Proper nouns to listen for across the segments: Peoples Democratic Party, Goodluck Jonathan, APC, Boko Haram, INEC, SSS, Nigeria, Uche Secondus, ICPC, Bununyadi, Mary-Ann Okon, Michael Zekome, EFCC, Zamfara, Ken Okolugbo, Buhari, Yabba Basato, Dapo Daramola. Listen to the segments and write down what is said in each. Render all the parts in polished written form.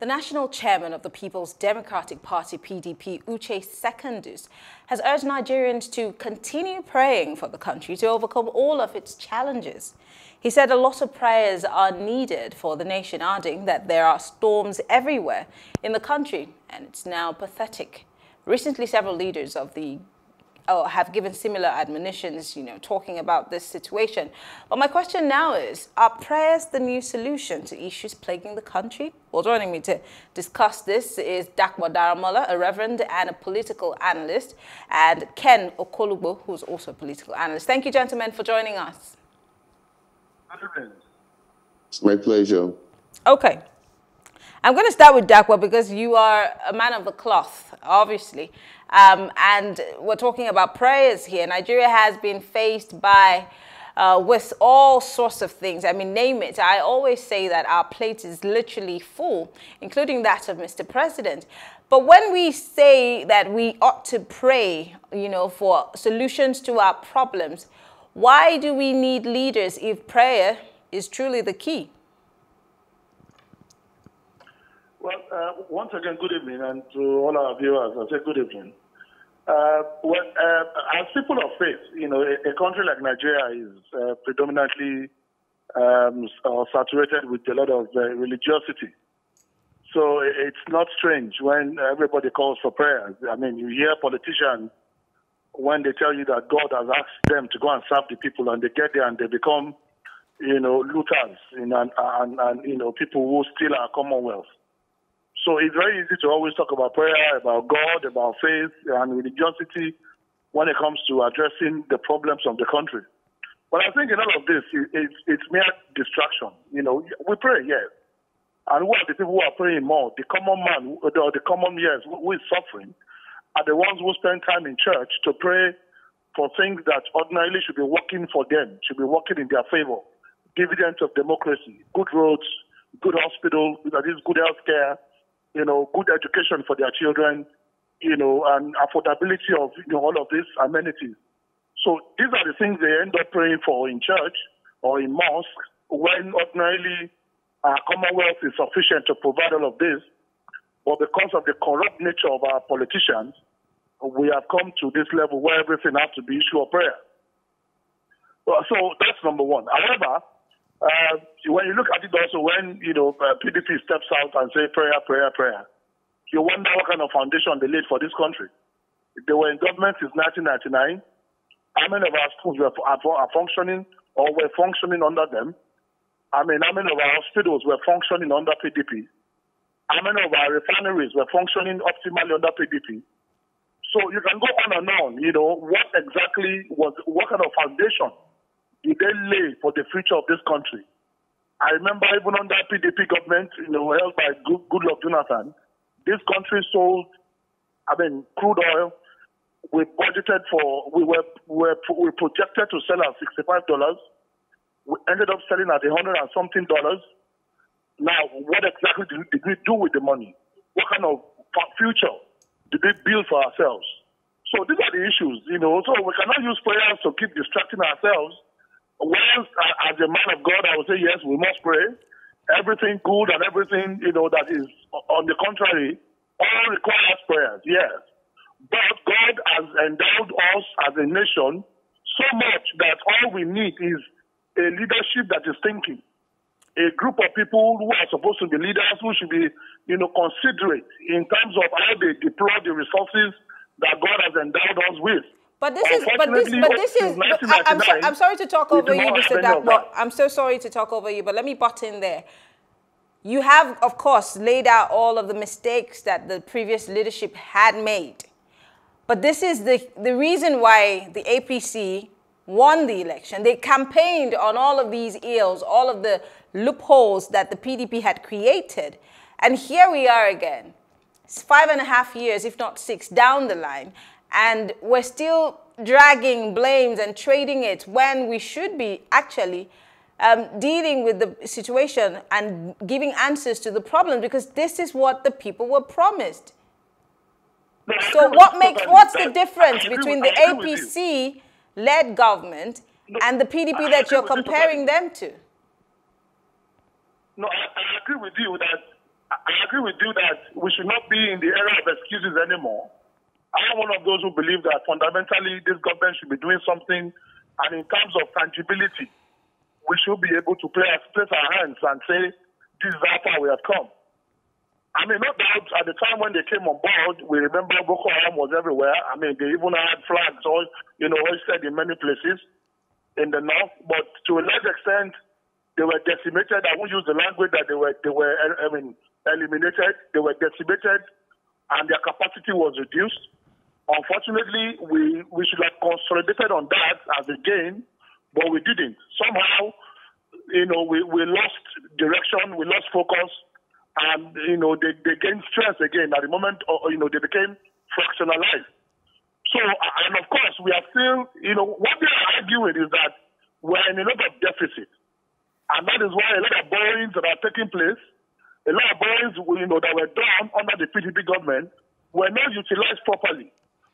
The national chairman of the Peoples Democratic Party, PDP, Uche Secondus, has urged Nigerians to continue praying for the country to overcome all of its challenges. He said a lot of prayers are needed for the nation, adding that there are storms everywhere in the country and it's now pathetic. Recently, several leaders of the have given similar admonitions, talking about this situation. But my question now is, are prayers the new solution to issues plaguing the country? Well, joining me to discuss this is Dapo Daramola, a reverend and a political analyst, and Ken Okolugbo, who's also a political analyst. Thank you, gentlemen, for joining us. It's my pleasure. Okay. I'm going to start with Dapo because you are a man of the cloth, obviously. And we're talking about prayers here. Nigeria has been faced by with all sorts of things. I mean, name it. I always say that our plate is literally full, including that of Mr. President. But when we say that we ought to pray, for solutions to our problems, why do we need leaders if prayer is truly the key? Well, once again, good evening, and to all our viewers, I say good evening. As people of faith, a country like Nigeria is predominantly saturated with a lot of religiosity. So it's not strange when everybody calls for prayers. I mean, you hear politicians when they tell you that God has asked them to go and serve the people, and they get there and they become, looters and people who steal our commonwealth. So it's very easy to always talk about prayer, about God, about faith and religiosity when it comes to addressing the problems of the country. But I think a lot of this it's mere distraction. We pray, yes. And who are the people who are praying more? The common man, or the common who is suffering, are the ones who spend time in church to pray for things that ordinarily should be working for them, should be working in their favor. Dividends of democracy, good roads, good hospitals, that is good health care, good education for their children, and affordability of all of these amenities. So these are the things they end up praying for in church or in mosque when ordinarily our commonwealth is sufficient to provide all of this. But because of the corrupt nature of our politicians, we have come to this level where everything has to be issue of prayer. So that's number one. However, when you look at it also, when, PDP steps out and say prayer, prayer, prayer, you wonder what kind of foundation they laid for this country. They were in government since 1999. How many of our schools are functioning or were functioning under them? I mean, how many of our hospitals were functioning under PDP? How many of our refineries were functioning optimally under PDP? So you can go on and on, what exactly was, what kind of foundation did they lay for the future of this country? I remember even under PDP government, held by Goodluck Jonathan, this country sold, crude oil. We projected to sell at $65. We ended up selling at $100 and something. Now, what exactly did we do with the money? What kind of future did we build for ourselves? So these are the issues, So we cannot use prayers to keep distracting ourselves. Whilst, as a man of God, I would say, yes, we must pray. Everything good and everything, that is on the contrary, all requires prayers, yes. But God has endowed us as a nation so much that all we need is a leadership that is thinking. A group of people who are supposed to be leaders, who should be, considerate in terms of how they deploy the resources that God has endowed us with. I'm sorry to talk over you, Mr. Dapo. I'm so sorry to talk over you, but let me butt in there. You have, of course, laid out all of the mistakes that the previous leadership had made. But this is the reason why the APC won the election. They campaigned on all of these ills, all of the loopholes that the PDP had created. And here we are again, 5.5 years, if not 6, down the line. And we're still dragging blames and trading it when we should be actually dealing with the situation and giving answers to the problem, because this is what the people were promised. So what's the difference between the APC-led government and the PDP that you're comparing them to? No, I agree with you that I agree with you that we should not be in the era of excuses anymore. I am one of those who believe that fundamentally this government should be doing something, and in terms of tangibility, we should be able to place our hands and say, this is how far we have come. I mean, no doubt, at the time when they came on board, we remember Boko Haram was everywhere. I mean, they even had flags, all, you know, hoisted in many places in the north. But to a large extent, they were decimated. I won't use the language that they were I mean, eliminated. They were decimated, and their capacity was reduced. Unfortunately, we should have consolidated on that as a gain, but we didn't. Somehow, you know, we lost direction, we lost focus. And, you know, they gained strength again. At the moment, you know, they became fractionalized. So, and of course, we are still, you know, what they are arguing is that we're in a lot of deficit. And that is why a lot of borrowings that are taking place, a lot of borrowings, you know, that were done under the PDP government were not utilized properly.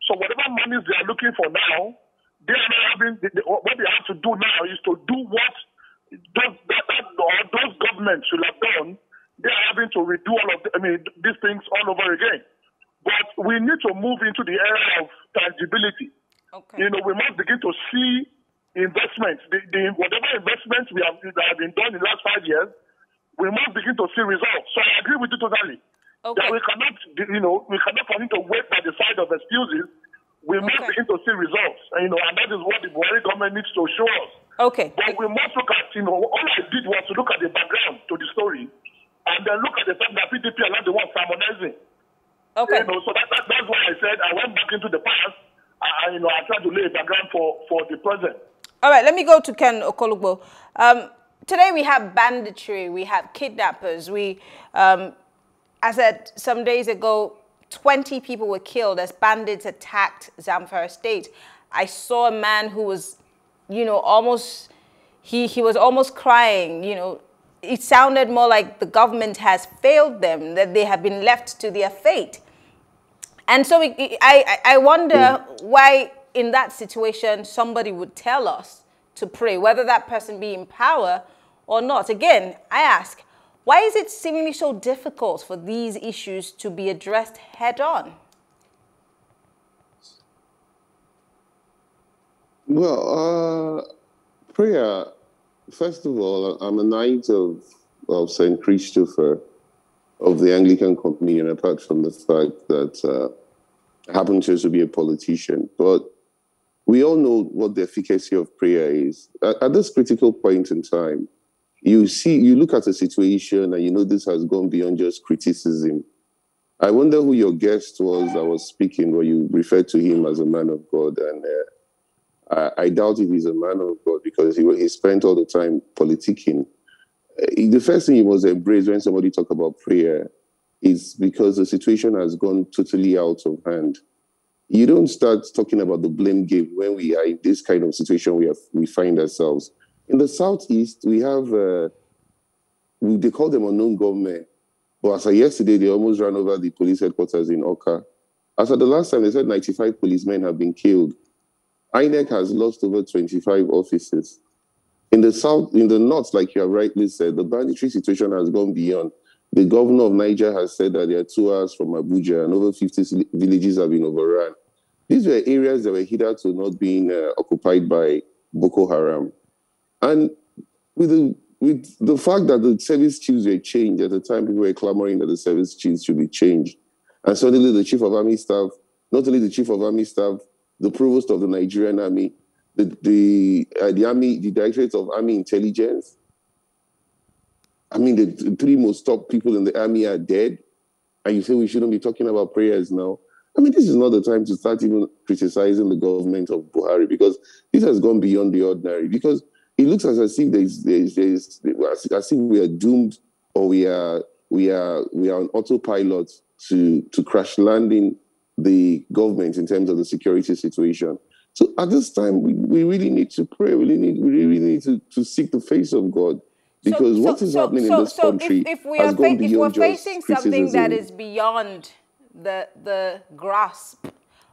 So whatever monies they are looking for now, they are not having, what they have to do now is to do what those governments should have done. They are having to redo all of these things all over again. But we need to move into the area of tangibility. Okay. You know, we must begin to see investments. Whatever investments that have been done in the last 5 years, we must begin to see results. So I agree with you totally. Okay. That we cannot continue to wait by the side of excuses. We must begin to see results. You know, and that is what the Buhari government needs to show us. Okay. But we must look at, you know, all I did was to look at the background to the story. And then look at the fact that PDP are not the ones harmonizing. Okay. You know, so that's why I said I went back into the past. You know, I tried to lay a background for the present. All right, let me go to Ken Okolugbo. Today we have banditry, we have kidnappers. We, I said some days ago, 20 people were killed as bandits attacked Zamfara State. I saw a man who was, you know, almost, he was almost crying, you know. It sounded more like the government has failed them, that they have been left to their fate. And so I wonder why in that situation somebody would tell us to pray, whether that person be in power or not. Again, I ask, why is it seemingly so difficult for these issues to be addressed head on? Well, prayer... First of all, I'm a knight of St. Christopher of the Anglican Communion, apart from the fact that I happen just to be a politician. But we all know what the efficacy of prayer is. At this critical point in time, you look at a situation and you know this has gone beyond just criticism. I wonder who your guest was that was speaking, or you referred to him as a man of God, and I doubt if he's a man of God, because he spent all the time politicking. The first thing you must embrace when somebody talks about prayer is because the situation has gone totally out of hand. You don't start talking about the blame game when we are in this kind of situation we find ourselves. In the Southeast, we have, they call them unknown government. But as of yesterday, they almost ran over the police headquarters in Oka. As of the last time, they said 95 policemen have been killed. INEC has lost over 25 offices. In the south, in the north, like you have rightly said, the banditry situation has gone beyond. The governor of Niger has said that they are 2 hours from Abuja, and over 50 villages have been overrun. These were areas that were hitherto not being occupied by Boko Haram. And with the fact that the service chiefs were changed, at the time people were clamoring that the service chiefs should be changed. And suddenly the chief of army staff, not only the chief of army staff, the provost of the Nigerian army, the army, the directorate of army intelligence. I mean, the three most top people in the army are dead. And you say we shouldn't be talking about prayers now. I mean, this is not the time to start even criticizing the government of Buhari, because this has gone beyond the ordinary, because it looks as if as if we are doomed, or we are on autopilot to crash landing the government in terms of the security situation. So at this time, we really need to pray. We really need to seek the face of God, because what is happening in this country has gone beyond just criticism. If we're facing something that is beyond the grasp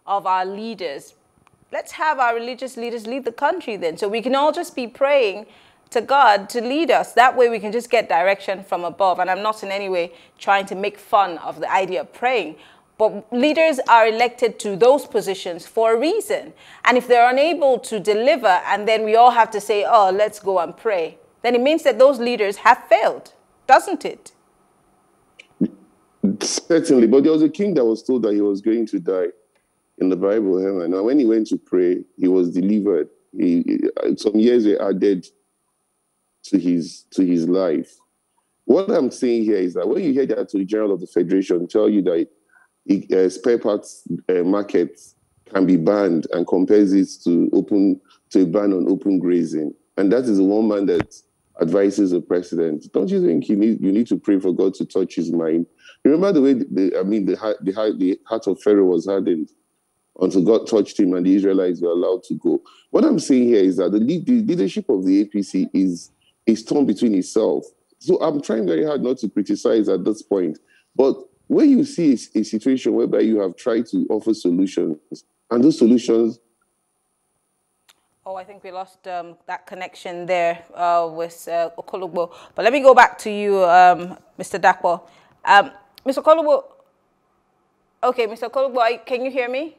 of our leaders, let's have our religious leaders lead the country then. So we can all just be praying to God to lead us. That way we can just get direction from above. And I'm not in any way trying to make fun of the idea of praying. But leaders are elected to those positions for a reason. And if they're unable to deliver, and then we all have to say, oh, let's go and pray, then it means that those leaders have failed, doesn't it? Certainly. But there was a king that was told that he was going to die in the Bible. And when he went to pray, he was delivered. Some years were added to his life. What I'm saying here is that when you hear that to the General of the Federation tell you that spare parts markets can be banned and compares it to a ban on open grazing. And that is the one man that advises the president. Don't you think you need to pray for God to touch his mind? Remember the way the heart of Pharaoh was hardened until God touched him and the Israelites were allowed to go. What I'm saying here is that the leadership of the APC is torn between itself. So I'm trying very hard not to criticize at this point. But when you see a situation whereby you have tried to offer solutions, and those solutions... Oh, I think we lost that connection there with Okolugbo. But let me go back to you, Mr. Dapo. Mr. Okolugbo, okay, Mr. Okolugbo, can you hear me?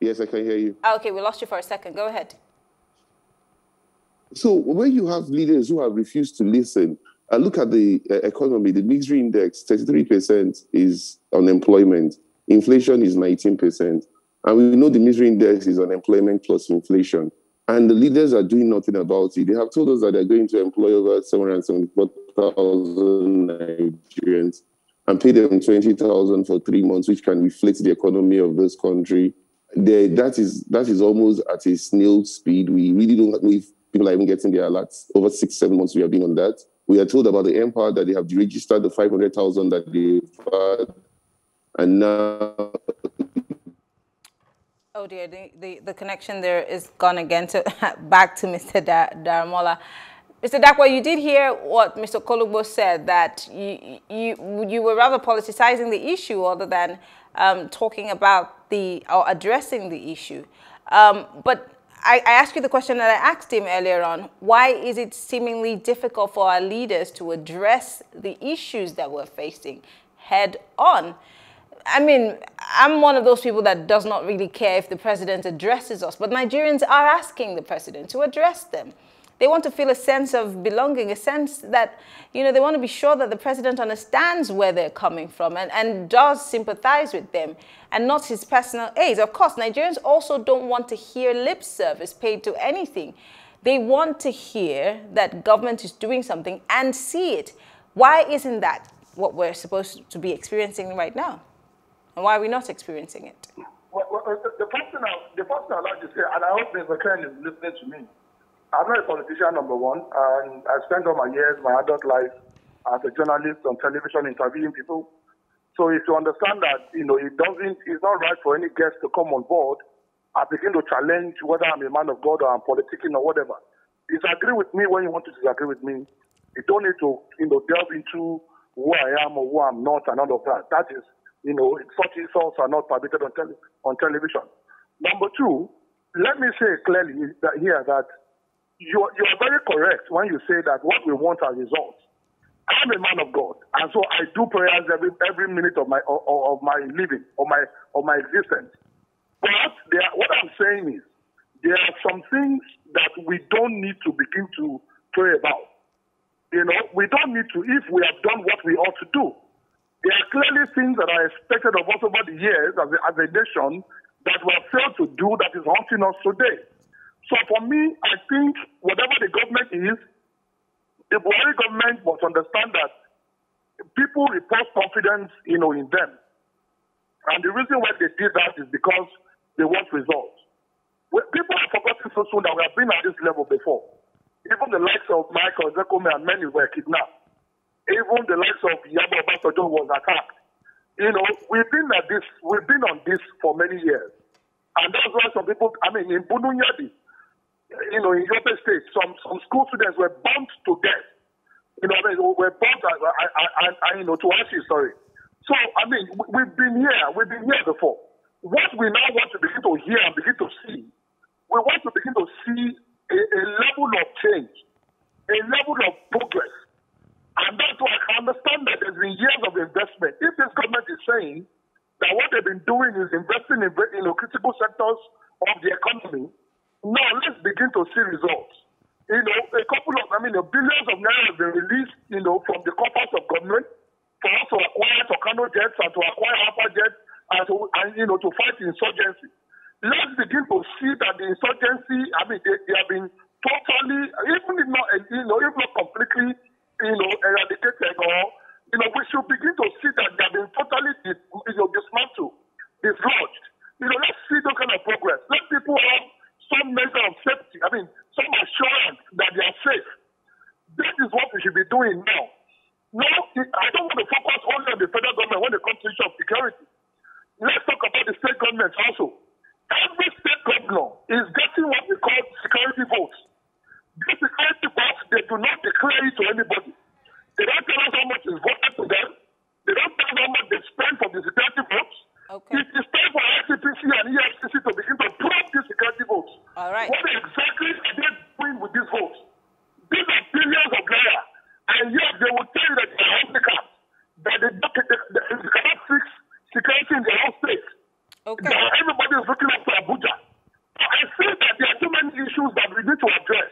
Yes, I can hear you. Ah, okay, we lost you for a second. Go ahead. So when you have leaders who have refused to listen, I look at the economy, the misery index, 33% is unemployment. Inflation is 19%. And we know the misery index is unemployment plus inflation. And the leaders are doing nothing about it. They have told us that they're going to employ over 774,000 Nigerians and pay them 20,000 for 3 months, which can inflate the economy of this country. That is almost at a snail speed. We really don't know if people are even getting their alerts. Over 6-7 months we have been on that. We are told about the empower that they have registered the 500,000 that they've had, and now... Oh dear, the connection there is gone again. So back to Mr. Daramola. Mr. Dakwa, you did hear what Mr. Okolugbo said, that you were rather politicizing the issue other than talking about or addressing the issue. But I asked you the question that I asked him earlier on. Why is it seemingly difficult for our leaders to address the issues that we're facing head on? I mean, I'm one of those people that does not really care if the president addresses us, but Nigerians are asking the president to address them. They want to feel a sense of belonging, a sense that, you know, they want to be sure that the president understands where they're coming from and does sympathize with them and not his personal aides. Of course, Nigerians also don't want to hear lip service paid to anything. They want to hear that government is doing something and see it. Why isn't that what we're supposed to be experiencing right now? And why are we not experiencing it? Well, the person I'd like to say, and I hope Mr. Ken is listening to me, I'm not a politician, number one, and I spent all my years, my adult life, as a journalist on television interviewing people. So if you understand that, you know, it's not right for any guest to come on board and begin to challenge whether I'm a man of God or I'm politicking or whatever. Disagree with me when you want to disagree with me. You don't need to, you know, delve into who I am or who I'm not and all of that. That is, you know, such insults are not permitted on television. Number two, let me say clearly that here that you're very correct when you say that what we want are results. I'm a man of God, and so I do prayers every minute of my living, of my existence. But what I'm saying is, there are some things that we don't need to begin to pray about. You know, we don't need to, if we have done what we ought to do. There are clearly things that are expected of us over the years as a nation that we have failed to do that is haunting us today. So for me, I think whatever the government is, the Buhari government must understand that people repose confidence, you know, in them. And the reason why they did that is because they want results. People have forgotten so soon that we have been at this level before. Even the likes of Michael Zekome and many were kidnapped. Even the likes of Yabba Basato was attacked. You know, we've been on this for many years. And that's why some people, I mean, in Bununyadi, you know, in United States, some school students were burnt to death. You know, I mean, were burnt, you know, to ashes, sorry. So, I mean, we've been here before. What we now want to begin to hear and begin to see, we want to begin to see a level of change, a level of progress. And that's why I understand that there's been years of investment. If this government is saying that what they've been doing is investing in critical sectors of the economy, now let's begin to see results. You know, billions of naira have been released, from the corpus of government for us to acquire Tornado jets and to acquire Alpha jets and to fight insurgency. Let's begin to see that the insurgency, they have been totally, even if not completely, eradicated we should begin to see that they have been totally dismantled, dislodged. Let's see those kind of progress. Let people have some measure of safety, some assurance that they are safe. This is what we should be doing now. Now, I don't want to focus only on the federal government when it comes to issue of security. Let's talk about the state governments also. Every state governor is getting what we call security votes. These security votes, they do not declare it to anybody. They don't tell us how much is voted to them. They don't tell us how much they spend for the security votes. Okay. It is time for ICPC and EFCC to begin to prove these security votes. All right. What exactly are they doing with these votes? These are billions of dollars. And yes, they will tell you that they are handicapped, that they cannot fix security in their own state. Okay. That everybody is looking up to Abuja. So I feel that there are too many issues that we need to address.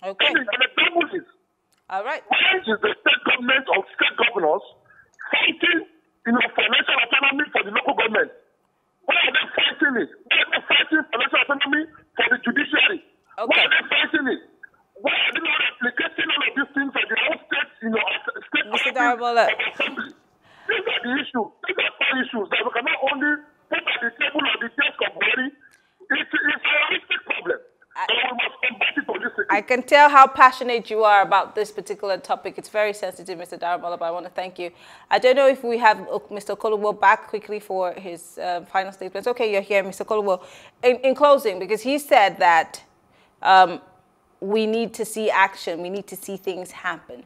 Okay. And the problem is, all right, why is the state government or state governors fighting financial autonomy for the local government? Why are they fighting it? Why are they fighting financial autonomy for the judiciary? Okay. Why are they fighting it? Why are they not applicating all of these things at the whole state, state assembly? These are the issues. These are four issues that we cannot only put at the table or the desk of Buhari. It's a realistic problem. I can tell how passionate you are about this particular topic. It's very sensitive, Mr. Daramola, but I want to thank you. I don't know if we have Mr. Okolugbo back quickly for his final statements. Okay, you're here, Mr. Okolugbo. In closing, because he said that we need to see action. We need to see things happen.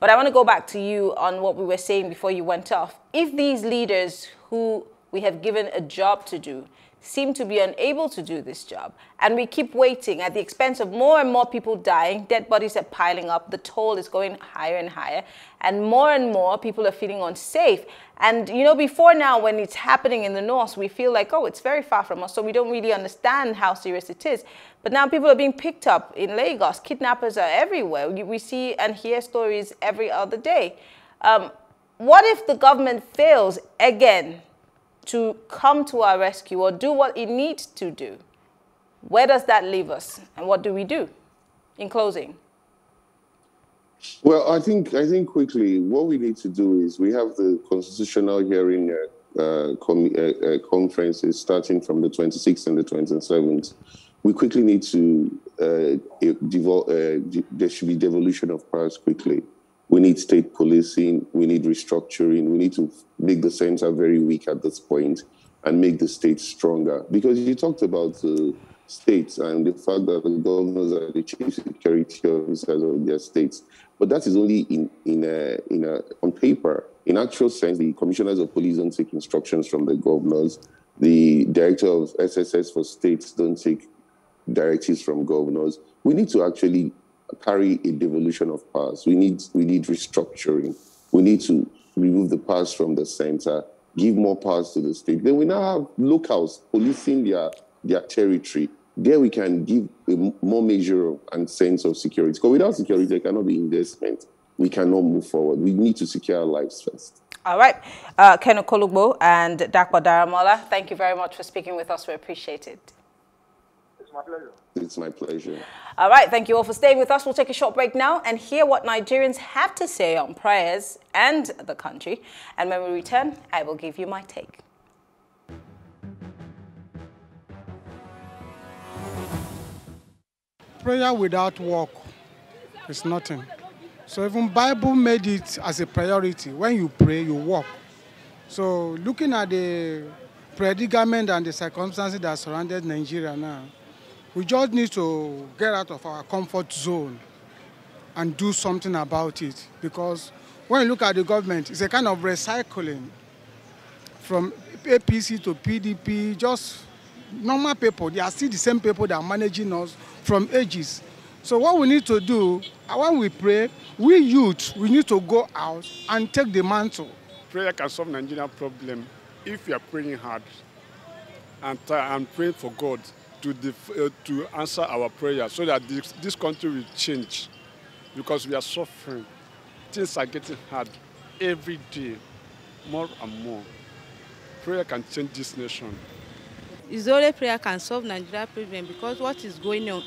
But I want to go back to you on what we were saying before you went off. If these leaders who we have given a job to do seem to be unable to do this job, and we keep waiting at the expense of more and more people dying, dead bodies are piling up, the toll is going higher and higher, and more people are feeling unsafe. And, before now, when it's happening in the north, we feel like, oh, it's very far from us, so we don't really understand how serious it is. But now people are being picked up in Lagos. Kidnappers are everywhere. We see and hear stories every other day. What if the government fails again to come to our rescue or do what it needs to do? Where does that leave us, and what do we do? In closing. Well, I think quickly, what we need to do is we have the constitutional hearing conferences starting from the 26th and the 27th. We quickly need to, there should be devolution of powers quickly. We need state policing, we need restructuring, we need to make the center very weak at this point and make the state stronger. Because you talked about the states and the fact that the governors are the chief security officers of their states, but that is only on paper. In actual sense, the commissioners of police don't take instructions from the governors. The director of SSS for states don't take directives from governors. We need to actually carry a devolution of powers. We need restructuring. We need to remove the powers from the center, give more powers to the state. Then we now have locals policing their territory. There we can give a more measure and sense of security. Because without security, there cannot be investment. We cannot move forward. We need to secure our lives first. All right. Ken Okolugbo and Dapo Daramola, thank you very much for speaking with us. We appreciate it. It's my pleasure. It's my pleasure. All right, thank you all for staying with us. We'll take a short break now and hear what Nigerians have to say on prayers and the country. And when we return, I will give you my take. Prayer without work is nothing. So even Bible made it as a priority. When you pray, you work. So looking at the predicament and the circumstances that surrounded Nigeria now, we just need to get out of our comfort zone and do something about it. Because when you look at the government, it's a kind of recycling from APC to PDP, just normal people, they are still the same people that are managing us from ages. So what we need to do, when we pray, we youth, we need to go out and take the mantle. Prayer can solve Nigeria's problem if you are praying hard and praying for God to answer our prayer so that this country will change, because we are suffering. Things are getting hard every day, more and more. Prayer can change this nation. It's only prayer can solve Nigeria's problem, because what is going on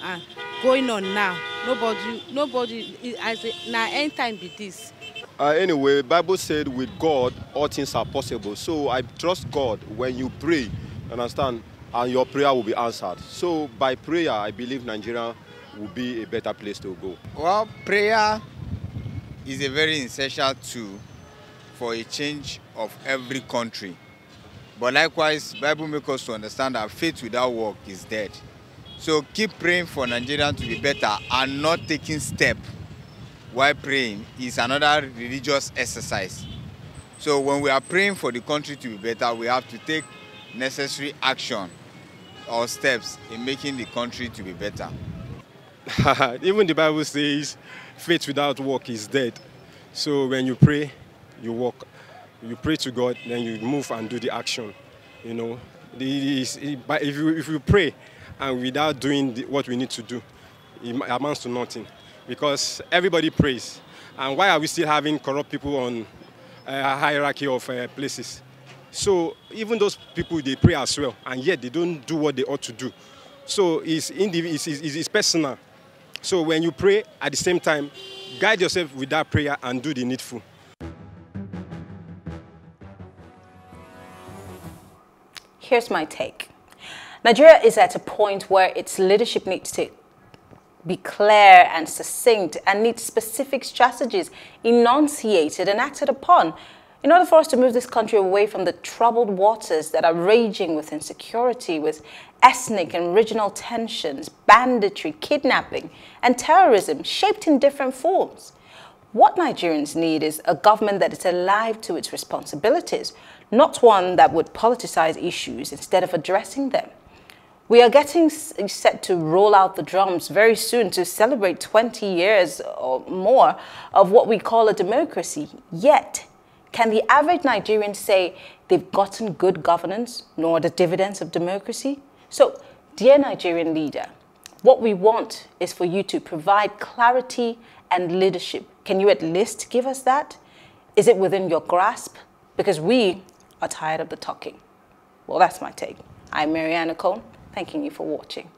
now, nobody, as now end time be this. Anyway, the Bible said with God, all things are possible. So I trust God when you pray, understand, and your prayer will be answered. So by prayer, I believe Nigeria will be a better place to go. Well, prayer is a very essential tool for a change of every country. But likewise, Bible makes us to understand that faith without work is dead. So keep praying for Nigeria to be better, and not taking step while praying is another religious exercise. So when we are praying for the country to be better, we have to take necessary action or steps in making the country to be better. Even the Bible says faith without work is dead. So when you pray, you walk. You pray to God, then you move and do the action. You know, but if you pray and without doing what we need to do, it amounts to nothing, because everybody prays. And why are we still having corrupt people on a hierarchy of places? So even those people, they pray as well, and yet they don't do what they ought to do. So it's personal. So when you pray, at the same time, guide yourself with that prayer and do the needful. Here's my take. Nigeria is at a point where its leadership needs to be clear and succinct, and needs specific strategies enunciated and acted upon in order for us to move this country away from the troubled waters that are raging with insecurity, with ethnic and regional tensions, banditry, kidnapping, and terrorism shaped in different forms. What Nigerians need is a government that is alive to its responsibilities, not one that would politicize issues instead of addressing them. We are getting set to roll out the drums very soon to celebrate 20 years or more of what we call a democracy. Yet, can the average Nigerian say they've gotten good governance, nor the dividends of democracy? So, dear Nigerian leader, what we want is for you to provide clarity and leadership. Can you at least give us that? Is it within your grasp? Because we are tired of the talking. Well, that's my take. I'm Mary-Ann Okon, thanking you for watching.